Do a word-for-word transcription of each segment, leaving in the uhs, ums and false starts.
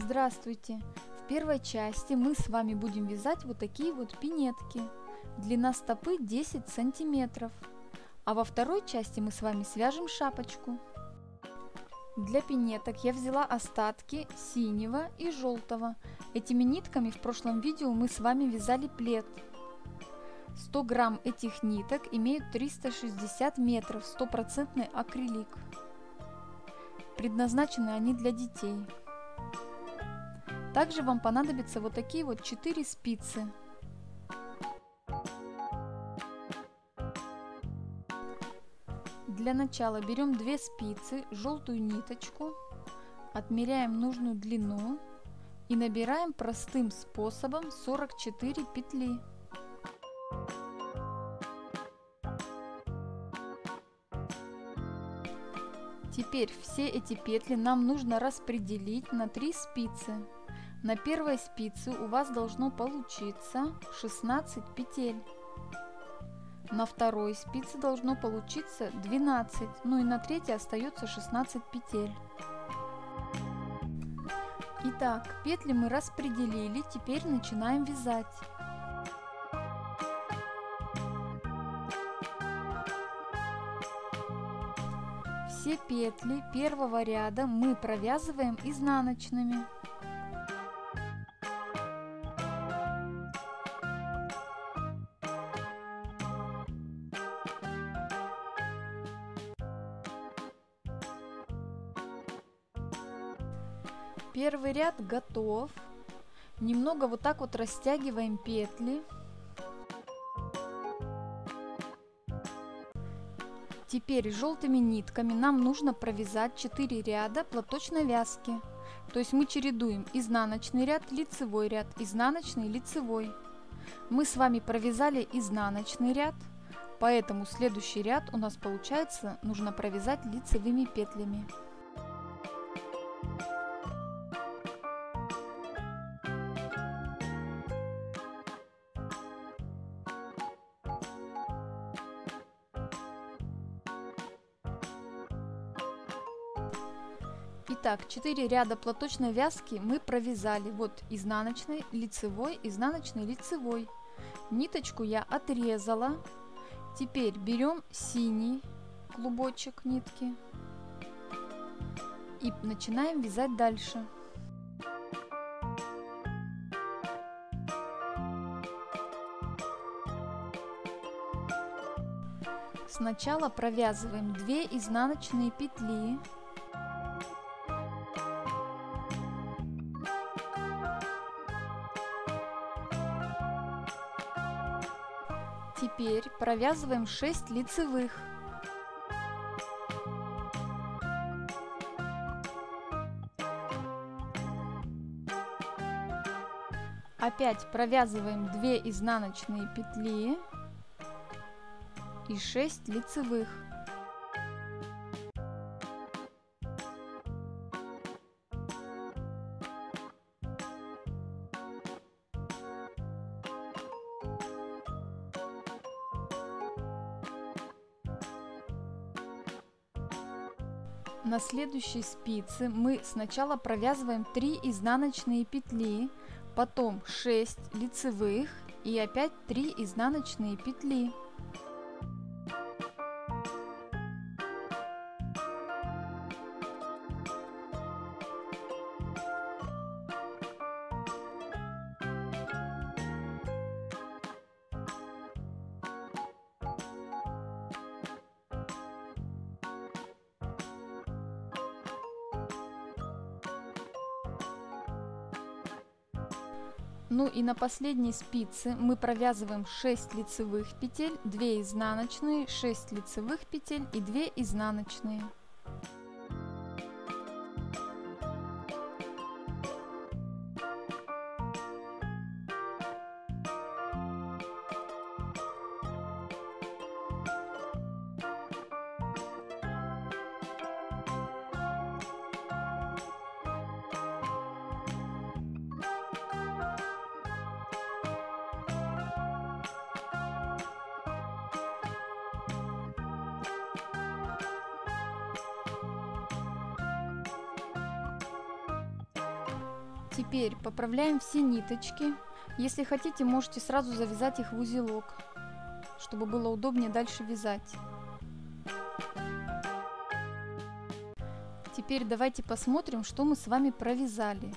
Здравствуйте! В первой части мы с вами будем вязать вот такие вот пинетки. Длина стопы десять сантиметров. А во второй части мы с вами свяжем шапочку. Для пинеток я взяла остатки синего и желтого. Этими нитками в прошлом видео мы с вами вязали плед. сто грамм этих ниток имеют триста шестьдесят метров, стопроцентный акрилик. Предназначены они для детей. Также вам понадобятся вот такие вот четыре спицы. Для начала берем две спицы, желтую ниточку, отмеряем нужную длину и набираем простым способом сорок четыре петли. Теперь все эти петли нам нужно распределить на три спицы. На первой спице у вас должно получиться шестнадцать петель. На второй спице должно получиться двенадцать, ну и на третьей остается шестнадцать петель. Итак, петли мы распределили, теперь начинаем вязать. Все петли первого ряда мы провязываем изнаночными. Первый ряд готов. Немного вот так вот растягиваем петли. Теперь желтыми нитками нам нужно провязать четыре ряда платочной вязки. То есть мы чередуем изнаночный ряд, лицевой ряд, изнаночный, лицевой. Мы с вами провязали изнаночный ряд, поэтому следующий ряд у нас получается нужно провязать лицевыми петлями. Итак, четыре ряда платочной вязки мы провязали. Вот изнаночный, лицевой, изнаночный, лицевой. Ниточку я отрезала. Теперь берем синий клубочек нитки и начинаем вязать дальше. Сначала провязываем две изнаночные петли. Теперь провязываем шесть лицевых. Опять провязываем две изнаночные петли и шесть лицевых. На следующей спице мы сначала провязываем три изнаночные петли, потом шесть лицевых и опять три изнаночные петли. Ну и на последней спице мы провязываем шесть лицевых петель, две изнаночные, шесть лицевых петель и две изнаночные. Теперь поправляем все ниточки. Если хотите, можете сразу завязать их в узелок, чтобы было удобнее дальше вязать. Теперь давайте посмотрим, что мы с вами провязали.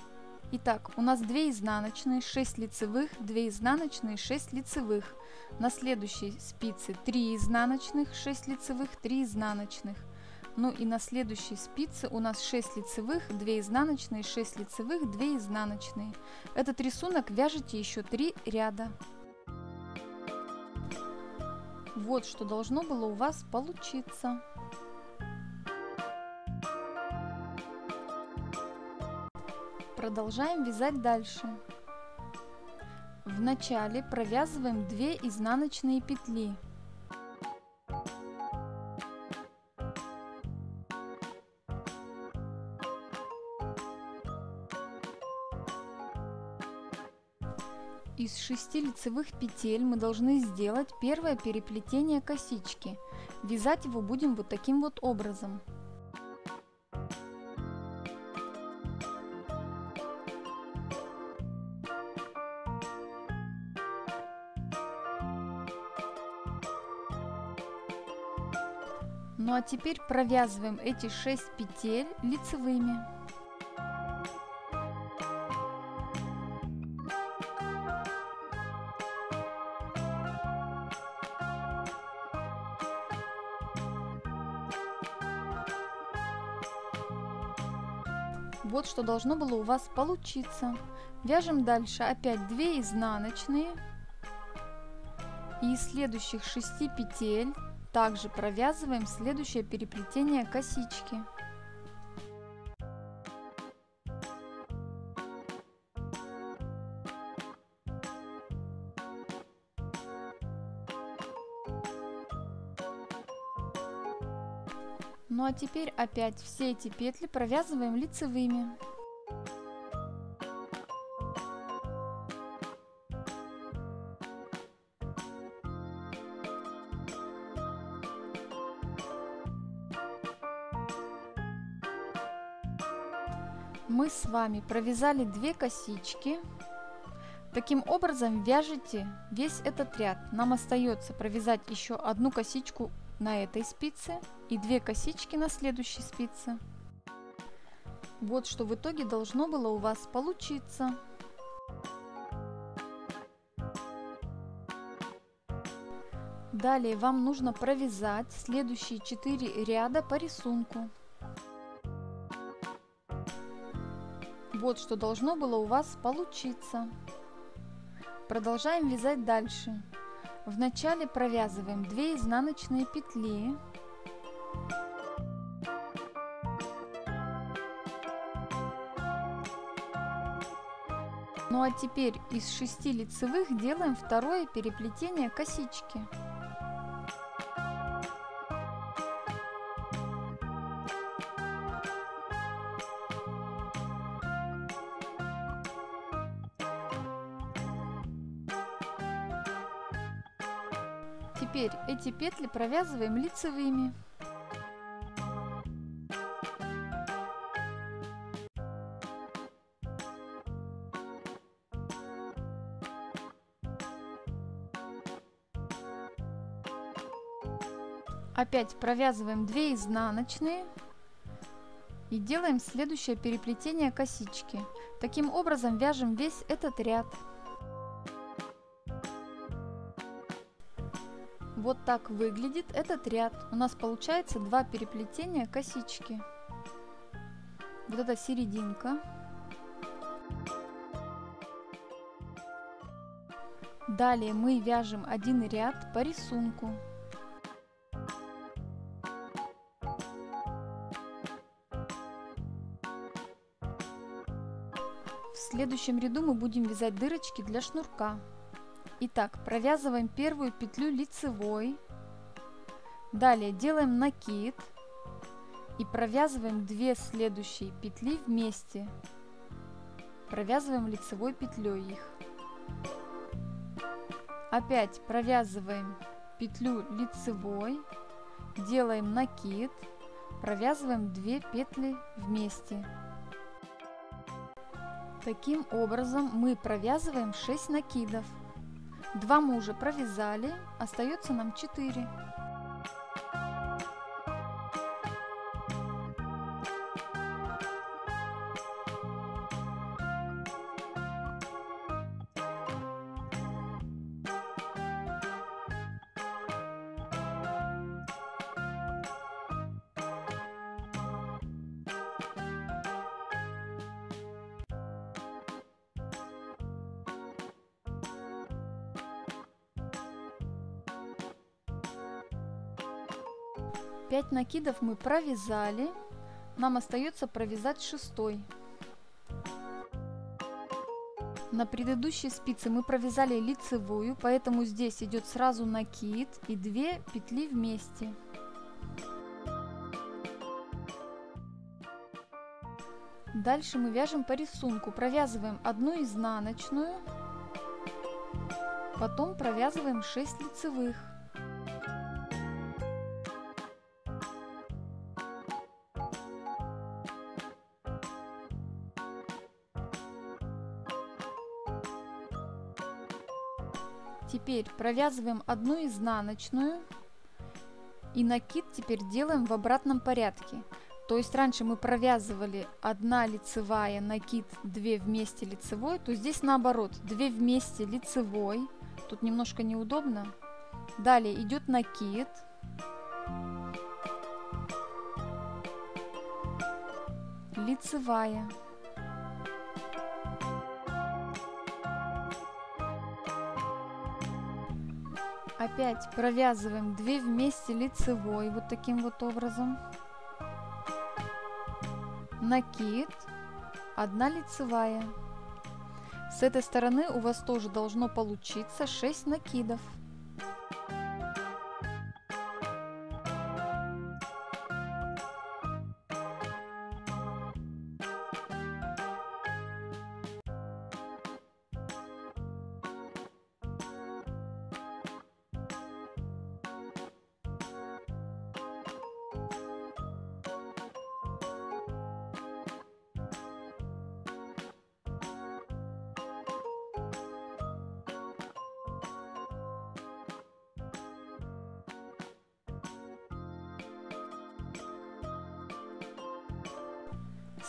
Итак, у нас две изнаночные, шесть лицевых, две изнаночные, шесть лицевых. На следующей спице три изнаночных, шесть лицевых, три изнаночных. Ну и на следующей спице у нас шесть лицевых, две изнаночные, шесть лицевых, две изнаночные. Этот рисунок вяжите еще три ряда. Вот что должно было у вас получиться. Продолжаем вязать дальше. Вначале провязываем две изнаночные петли. Из шести лицевых петель мы должны сделать первое переплетение косички. Вязать его будем вот таким вот образом. Ну а теперь провязываем эти шесть петель лицевыми. Вот что должно было у вас получиться. Вяжем дальше опять две изнаночные и из следующих шести петель также провязываем следующее переплетение косички. Ну а теперь опять все эти петли провязываем лицевыми. Мы с вами провязали две косички. Таким образом вяжите весь этот ряд. Нам остается провязать еще одну косичку на этой спице и две косички на следующей спице. Вот что в итоге должно было у вас получиться. Далее вам нужно провязать следующие четыре ряда по рисунку. Вот что должно было у вас получиться. Продолжаем вязать дальше. Вначале провязываем две изнаночные петли. Ну а теперь из шести лицевых делаем второе переплетение косички. Теперь эти петли провязываем лицевыми. Опять провязываем две изнаночные и делаем следующее переплетение косички. Таким образом вяжем весь этот ряд. Вот так выглядит этот ряд. У нас получается два переплетения косички. Вот эта серединка. Далее мы вяжем один ряд по рисунку. В следующем ряду мы будем вязать дырочки для шнурка. Итак, провязываем первую петлю лицевой, далее делаем накид и провязываем две следующие петли вместе, провязываем лицевой петлей их. Опять провязываем петлю лицевой, делаем накид, провязываем две петли вместе. Таким образом мы провязываем шесть накидов. два мы уже провязали, остается нам четыре. пять накидов мы провязали, нам остается провязать шестой. На предыдущей спице мы провязали лицевую, поэтому здесь идет сразу накид и две петли вместе. Дальше мы вяжем по рисунку, провязываем одну изнаночную, потом провязываем шесть лицевых. Теперь провязываем одну изнаночную и накид теперь делаем в обратном порядке. То есть раньше мы провязывали одна лицевая, накид, две вместе лицевой, то здесь наоборот, две вместе лицевой, тут немножко неудобно. Далее идет накид, лицевая. Опять провязываем две вместе лицевой, вот таким вот образом. Накид, одна лицевая. С этой стороны у вас тоже должно получиться шесть накидов.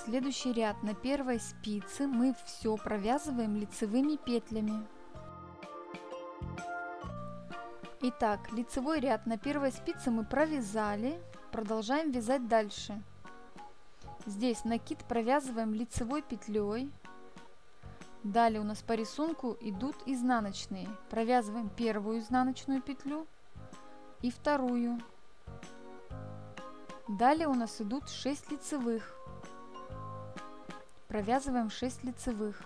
Следующий ряд, на первой спице мы все провязываем лицевыми петлями. Итак, лицевой ряд на первой спице мы провязали, продолжаем вязать дальше. Здесь накид провязываем лицевой петлей. Далее у нас по рисунку идут изнаночные. Провязываем первую изнаночную петлю и вторую. Далее у нас идут шесть лицевых. Провязываем шесть лицевых.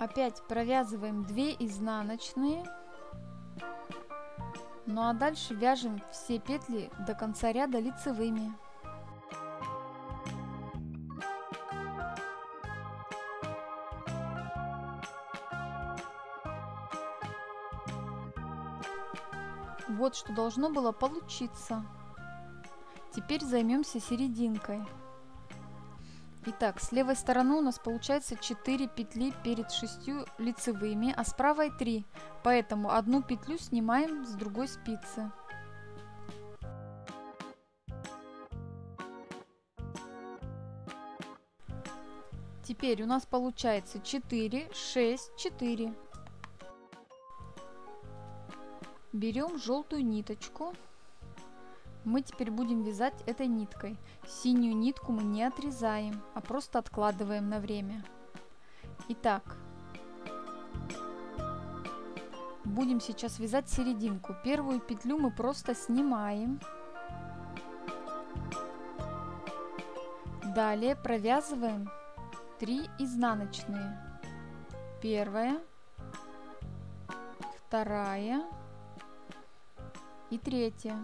Опять провязываем две изнаночные. Ну а дальше вяжем все петли до конца ряда лицевыми. Вот что должно было получиться. Теперь займемся серединкой. Итак, с левой стороны у нас получается четыре петли перед шестью лицевыми, а с правой три, поэтому одну петлю снимаем с другой спицы. Теперь у нас получается четыре, шесть, четыре. Берем желтую ниточку, мы теперь будем вязать этой ниткой. Синюю нитку мы не отрезаем, а просто откладываем на время. Итак, будем сейчас вязать серединку. Первую петлю мы просто снимаем. Далее провязываем три изнаночные. Первая, вторая и третья.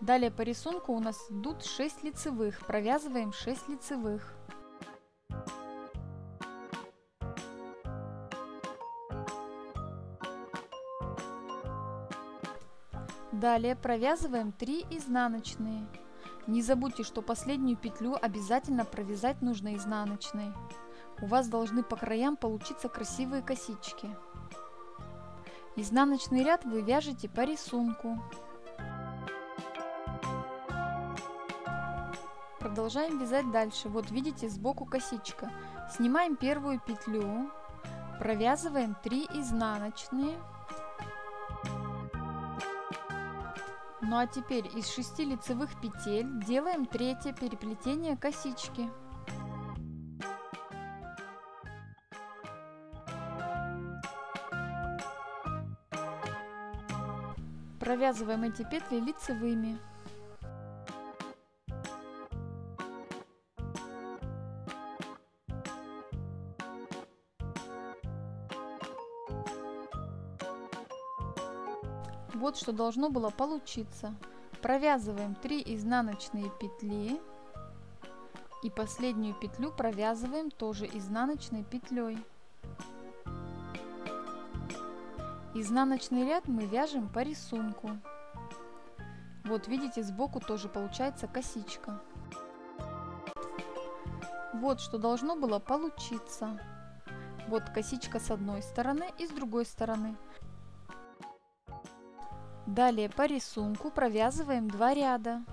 Далее по рисунку у нас идут шесть лицевых, провязываем шесть лицевых. Далее провязываем три изнаночные. Не забудьте, что последнюю петлю обязательно провязать нужно изнаночной. У вас должны по краям получиться красивые косички. Изнаночный ряд вы вяжете по рисунку. Продолжаем вязать дальше. Вот видите, сбоку косичка. Снимаем первую петлю, провязываем три изнаночные. Ну а теперь из шести лицевых петель делаем третье переплетение косички. Провязываем эти петли лицевыми. Вот что должно было получиться. Провязываем три изнаночные петли и последнюю петлю провязываем тоже изнаночной петлей. Изнаночный ряд мы вяжем по рисунку. Вот видите, сбоку тоже получается косичка. Вот что должно было получиться. Вот косичка с одной стороны и с другой стороны. Далее по рисунку провязываем два ряда.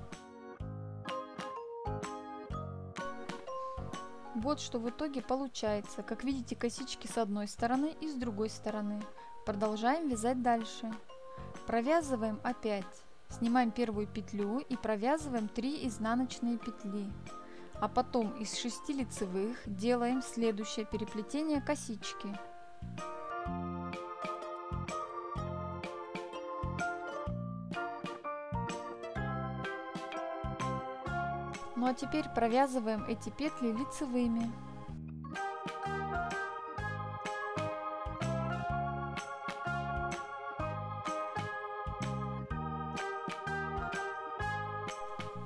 Вот что в итоге получается. Как видите, косички с одной стороны и с другой стороны. Продолжаем вязать дальше. Провязываем опять. Снимаем первую петлю и провязываем три изнаночные петли. А потом из шести лицевых делаем следующее переплетение косички. Ну а теперь провязываем эти петли лицевыми.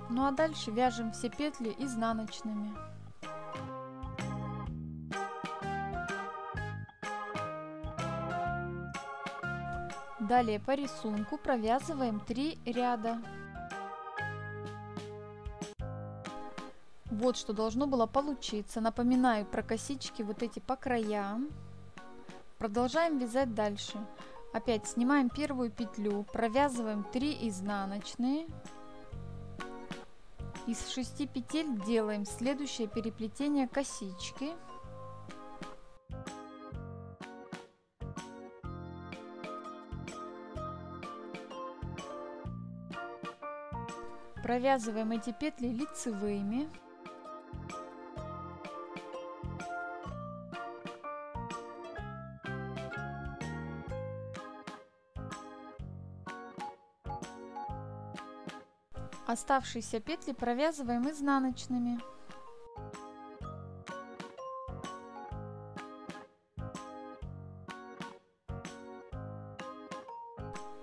Ну а дальше вяжем все петли изнаночными. Далее по рисунку провязываем три ряда. Вот что должно было получиться. Напоминаю про косички вот эти по краям. Продолжаем вязать дальше. Опять снимаем первую петлю, провязываем три изнаночные. Из шести петель делаем следующее переплетение косички. Провязываем эти петли лицевыми. Оставшиеся петли провязываем изнаночными.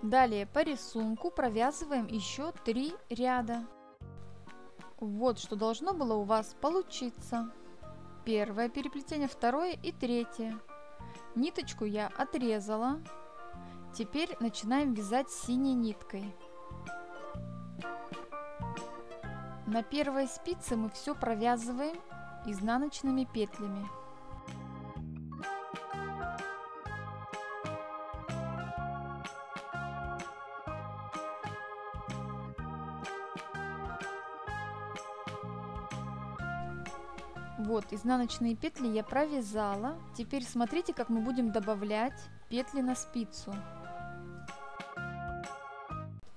Далее по рисунку провязываем еще три ряда. Вот что должно было у вас получиться. Первое переплетение, второе и третье. Ниточку я отрезала. Теперь начинаем вязать синей ниткой. На первой спице мы все провязываем изнаночными петлями. Вот, изнаночные петли я провязала. Теперь смотрите, как мы будем добавлять петли на спицу.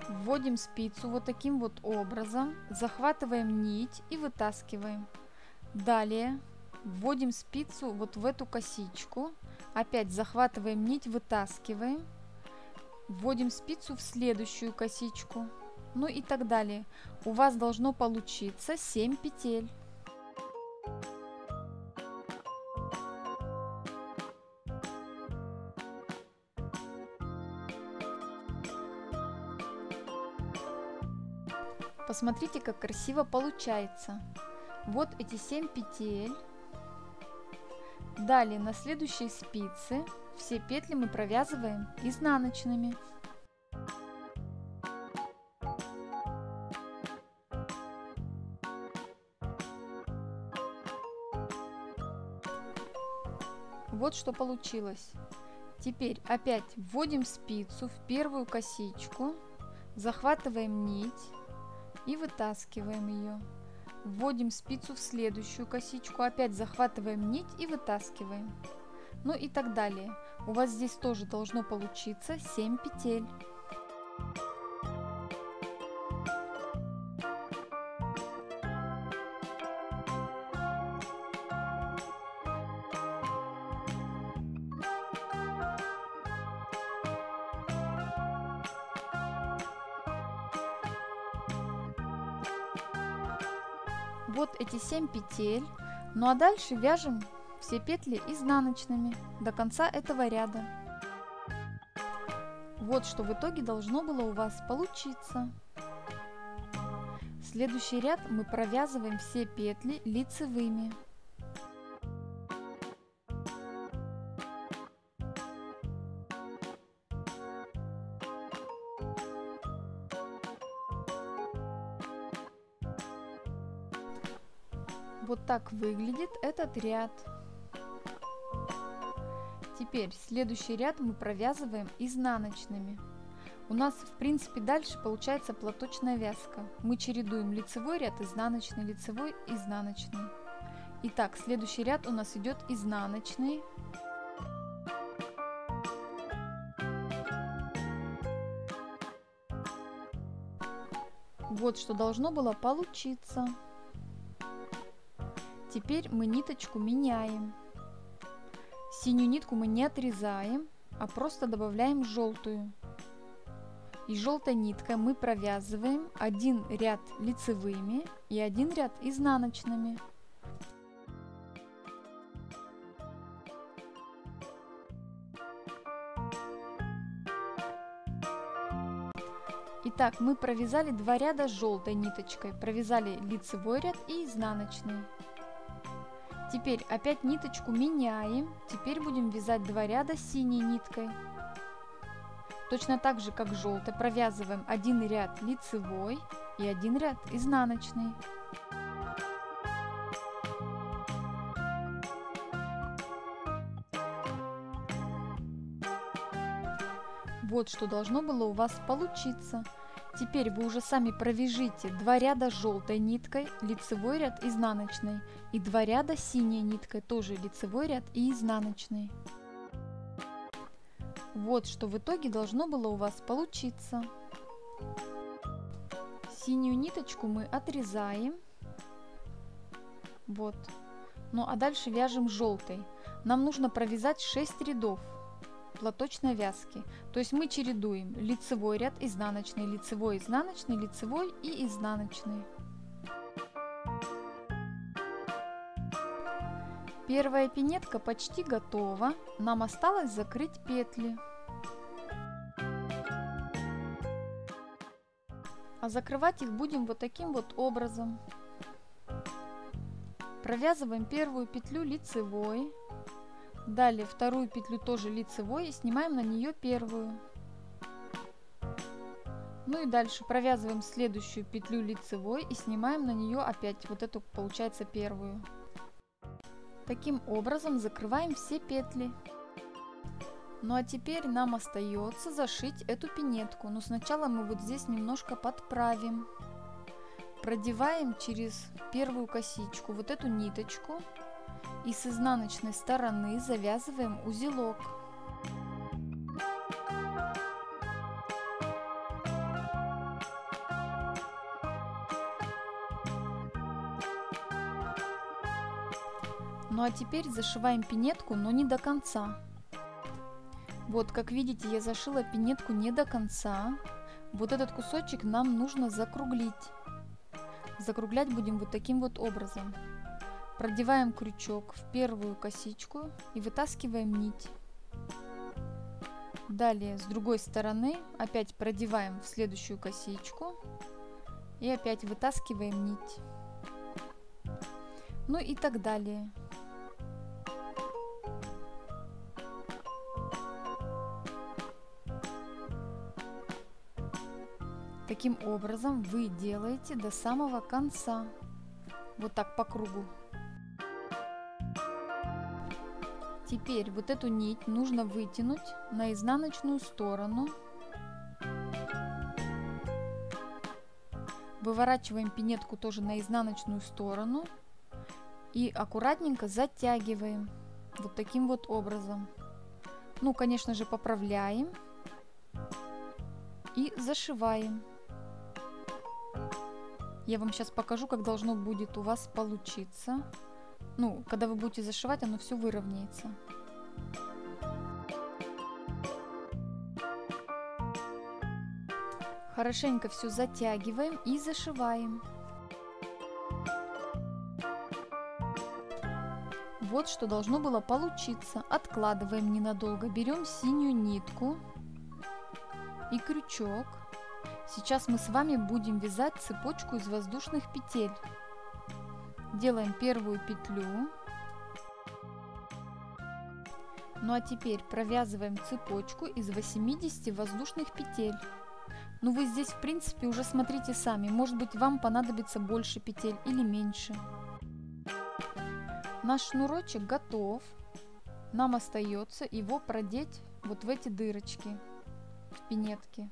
Вводим спицу вот таким вот образом, захватываем нить и вытаскиваем. Далее вводим спицу вот в эту косичку, опять захватываем нить, вытаскиваем, вводим спицу в следующую косичку, ну и так далее. У вас должно получиться семь петель. Посмотрите, как красиво получается. Вот эти семь петель. Далее на следующей спице все петли мы провязываем изнаночными. Вот что получилось. Теперь опять вводим спицу в первую косичку, захватываем нить и вытаскиваем ее. Вводим спицу в следующую косичку, опять захватываем нить и вытаскиваем. Ну и так далее. У вас здесь тоже должно получиться семь петель. Вот эти семь петель. Ну а дальше вяжем все петли изнаночными до конца этого ряда. Вот что в итоге должно было у вас получиться. Следующий ряд мы провязываем все петли лицевыми. Вот так выглядит этот ряд. Теперь следующий ряд мы провязываем изнаночными. У нас в принципе дальше получается платочная вязка. Мы чередуем лицевой ряд, изнаночный, лицевой, изнаночный. Итак, следующий ряд у нас идет изнаночный. Вот что должно было получиться. Теперь мы ниточку меняем. Синюю нитку мы не отрезаем, а просто добавляем желтую. И желтой ниткой мы провязываем один ряд лицевыми и один ряд изнаночными. Итак, мы провязали два ряда желтой ниточкой, провязали лицевой ряд и изнаночный. Теперь опять ниточку меняем, теперь будем вязать два ряда синей ниткой. Точно так же, как желтой, провязываем один ряд лицевой и один ряд изнаночный. Вот что должно было у вас получиться. Теперь вы уже сами провяжите два ряда желтой ниткой, лицевой ряд, изнаночный, и два ряда синей ниткой, тоже лицевой ряд и изнаночный. Вот что в итоге должно было у вас получиться. Синюю ниточку мы отрезаем. Вот. Ну а дальше вяжем желтой. Нам нужно провязать шесть рядов платочной вязки, то есть мы чередуем лицевой ряд, изнаночный, лицевой, изнаночный, лицевой и изнаночный. Первая пинетка почти готова, нам осталось закрыть петли. А закрывать их будем вот таким вот образом. Провязываем первую петлю лицевой. Далее вторую петлю тоже лицевой и снимаем на нее первую. Ну и дальше провязываем следующую петлю лицевой и снимаем на нее опять вот эту, получается, первую. Таким образом закрываем все петли. Ну а теперь нам остается зашить эту пинетку. Но сначала мы вот здесь немножко подправим. Продеваем через первую косичку вот эту ниточку. И с изнаночной стороны завязываем узелок. Ну а теперь зашиваем пинетку, но не до конца. Вот, как видите, я зашила пинетку не до конца. Вот этот кусочек нам нужно закруглить. Закруглять будем вот таким вот образом. Продеваем крючок в первую косичку и вытаскиваем нить. Далее с другой стороны опять продеваем в следующую косичку и опять вытаскиваем нить. Ну и так далее. Таким образом вы делаете до самого конца. Вот так по кругу. Теперь вот эту нить нужно вытянуть на изнаночную сторону. Выворачиваем пинетку тоже на изнаночную сторону и аккуратненько затягиваем вот таким вот образом. Ну, конечно же, поправляем и зашиваем. Я вам сейчас покажу, как должно будет у вас получиться. Ну, когда вы будете зашивать, оно все выровняется. Хорошенько все затягиваем и зашиваем. Вот что должно было получиться. Откладываем ненадолго. Берем синюю нитку и крючок. Сейчас мы с вами будем вязать цепочку из воздушных петель. Делаем первую петлю. Ну а теперь провязываем цепочку из восьмидесяти воздушных петель. Ну вы здесь в принципе уже смотрите сами, может быть вам понадобится больше петель или меньше. Наш шнурочек готов. Нам остается его продеть вот в эти дырочки, в пинетки.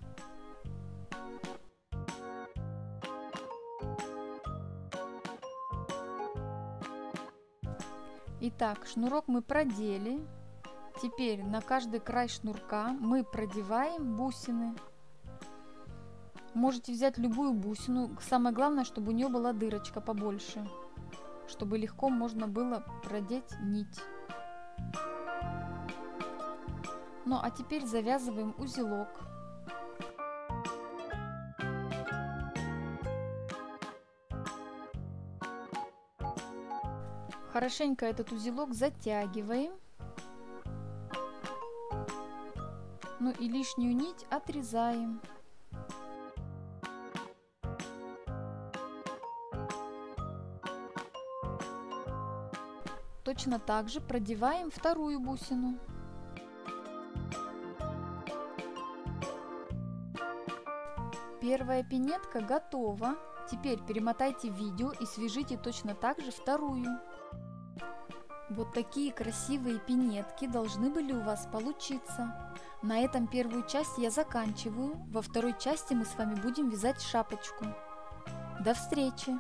Итак, шнурок мы продели. Теперь на каждый край шнурка мы продеваем бусины. Можете взять любую бусину. Самое главное, чтобы у нее была дырочка побольше, чтобы легко можно было продеть нить. Ну а теперь завязываем узелок. Хорошенько этот узелок затягиваем. Ну и лишнюю нить отрезаем. Точно так же продеваем вторую бусину. Первая пинетка готова. Теперь перемотайте видео и свяжите точно так же вторую. Вот такие красивые пинетки должны были у вас получиться. На этом первую часть я заканчиваю. Во второй части мы с вами будем вязать шапочку. До встречи!